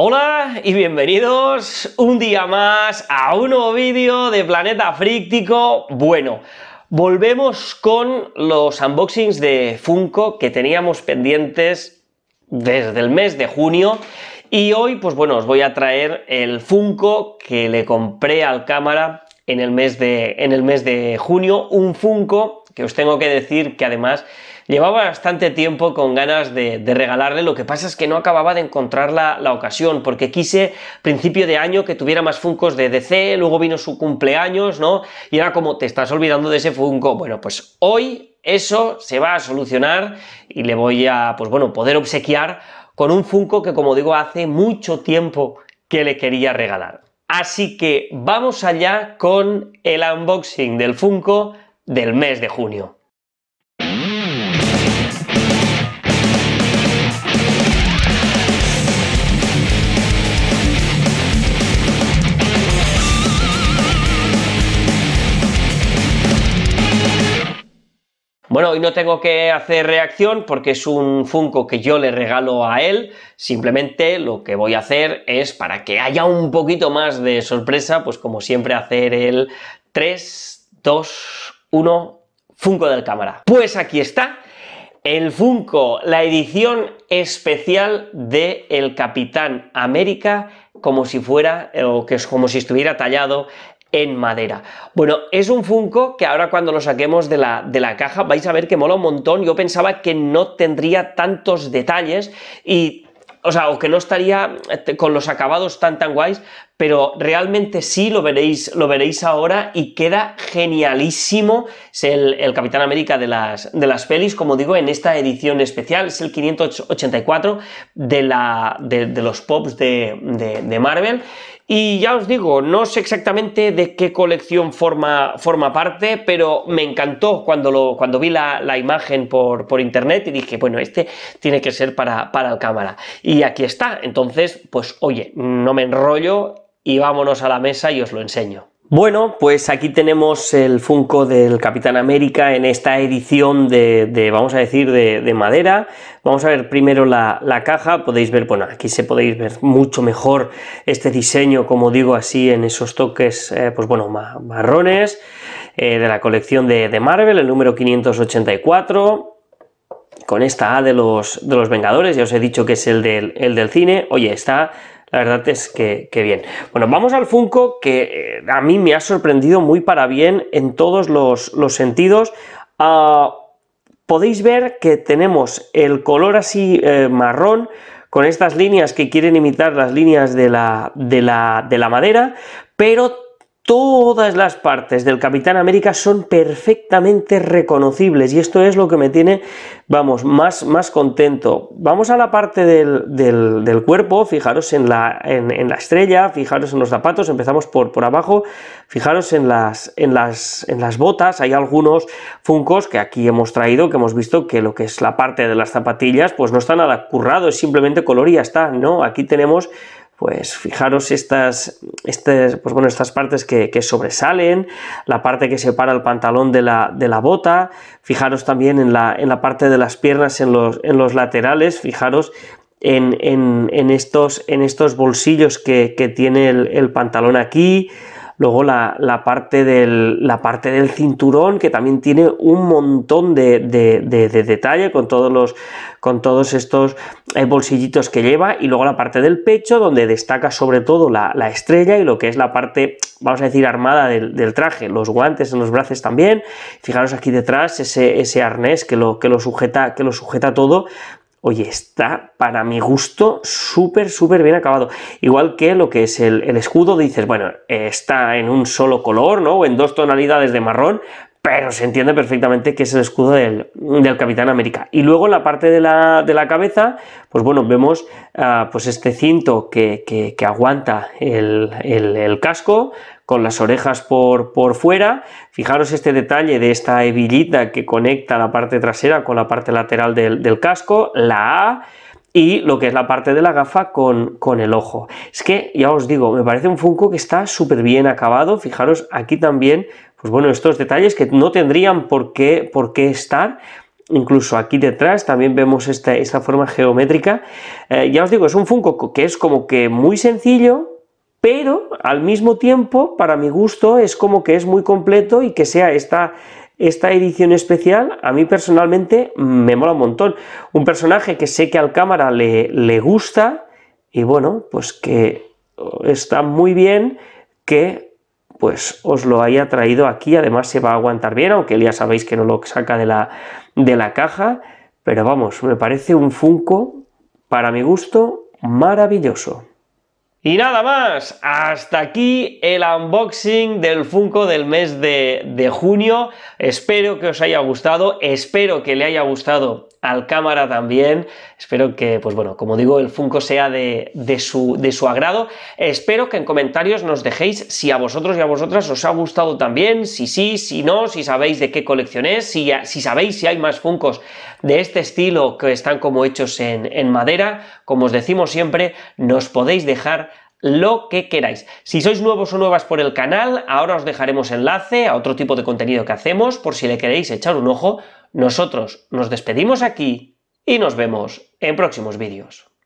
Hola y bienvenidos un día más a un nuevo vídeo de Planeta Fríctico. Bueno, volvemos con los unboxings de Funko que teníamos pendientes desde el mes de junio. Y hoy, pues bueno, os voy a traer el Funko que le compré al cámara en el mes de junio. Un Funko que os tengo que decir que además llevaba bastante tiempo con ganas de regalarle, lo que pasa es que no acababa de encontrar la ocasión, porque quise principio de año que tuviera más Funkos de DC, luego vino su cumpleaños, ¿no? Y era como, te estás olvidando de ese Funko. Bueno, pues hoy eso se va a solucionar y le voy a, pues bueno, poder obsequiar con un Funko que, como digo, hace mucho tiempo que le quería regalar. Así que vamos allá con el unboxing del Funko del mes de junio. Bueno, hoy no tengo que hacer reacción porque es un Funko que yo le regalo a él, simplemente lo que voy a hacer es, para que haya un poquito más de sorpresa, pues como siempre hacer el 3, 2, 1, Funko del cámara. Pues aquí está el Funko, la edición especial de el Capitán América, como si fuera, o que es como si estuviera tallado en madera. Bueno, es un Funko que ahora cuando lo saquemos de la caja vais a ver que mola un montón. Yo pensaba que no tendría tantos detalles y, o sea, o que no estaría con los acabados tan guays, pero realmente sí, lo veréis ahora y queda genialísimo. Es el Capitán América de las pelis, como digo, en esta edición especial. Es el 584 de los Pops de Marvel. Y ya os digo, no sé exactamente de qué colección forma parte, pero me encantó cuando vi la imagen por internet y dije, bueno, este tiene que ser para el cámara. Y aquí está. Entonces, pues oye, no me enrollo y vámonos a la mesa y os lo enseño. Bueno, pues aquí tenemos el Funko del Capitán América en esta edición vamos a decir, de madera. Vamos a ver primero la caja. Podéis ver, bueno, aquí podéis ver mucho mejor este diseño, como digo, así en esos toques, pues bueno, marrones, de la colección de Marvel, el número 584. Con esta A de los Vengadores, ya os he dicho que es el del cine. Oye, está... La verdad es que bien. Bueno, vamos al Funko, que a mí me ha sorprendido muy para bien en todos los sentidos. Podéis ver que tenemos el color así marrón, con estas líneas que quieren imitar las líneas de la madera, pero todas las partes del Capitán América son perfectamente reconocibles y esto es lo que me tiene, vamos, más contento. Vamos a la parte del cuerpo. Fijaros en la estrella, fijaros en los zapatos, empezamos por abajo, fijaros en las botas. Hay algunos Funkos que aquí hemos traído, que hemos visto que lo que es la parte de las zapatillas, pues no está nada currado, es simplemente color y ya está, ¿no? Aquí tenemos... Pues fijaros pues bueno, estas partes que sobresalen, la parte que separa el pantalón de la bota. Fijaros también en la parte de las piernas, en los laterales. Fijaros en estos bolsillos que tiene el pantalón aquí. Luego la parte del cinturón, que también tiene un montón de detalle con todos estos bolsillitos que lleva. Y luego la parte del pecho, donde destaca sobre todo la estrella y lo que es la parte, vamos a decir, armada del traje. Los guantes en los brazos también. Fijaros aquí detrás ese arnés que lo sujeta todo. Oye, está, para mi gusto, súper bien acabado. Igual que lo que es el escudo, dices, bueno, está en un solo color, ¿no? O en dos tonalidades de marrón, pero se entiende perfectamente que es el escudo del Capitán América. Y luego en la parte de la cabeza, pues bueno, vemos pues este cinto que aguanta el casco, con las orejas por fuera. Fijaros este detalle de esta hebillita que conecta la parte trasera con la parte lateral del casco, la A, y lo que es la parte de la gafa con el ojo. Es que, ya os digo, me parece un Funko que está súper bien acabado. Fijaros aquí también, pues bueno, estos detalles que no tendrían por qué estar, Incluso aquí detrás también vemos esta forma geométrica. Ya os digo, es un Funko que es como que muy sencillo, pero al mismo tiempo, para mi gusto, es como que es muy completo, y que sea esta edición especial, a mí personalmente me mola un montón. Un personaje que sé que al cámara le gusta, y bueno, pues que está muy bien que pues os lo haya traído aquí. Además se va a aguantar bien, aunque ya sabéis que no lo saca de la caja, pero vamos, me parece un Funko, para mi gusto, maravilloso. Y nada más, hasta aquí el unboxing del Funko del mes de junio. Espero que os haya gustado, espero que le haya gustado al cámara también, espero que, pues bueno, como digo, el Funko sea de su agrado. Espero que en comentarios nos dejéis si a vosotros y a vosotras os ha gustado también, si sí, si no, si sabéis de qué colección es, si sabéis si hay más Funkos de este estilo que están como hechos en madera. Como os decimos siempre, nos podéis dejar lo que queráis. Si sois nuevos o nuevas por el canal, ahora os dejaremos enlace a otro tipo de contenido que hacemos, por si le queréis echar un ojo. Nosotros nos despedimos aquí y nos vemos en próximos vídeos.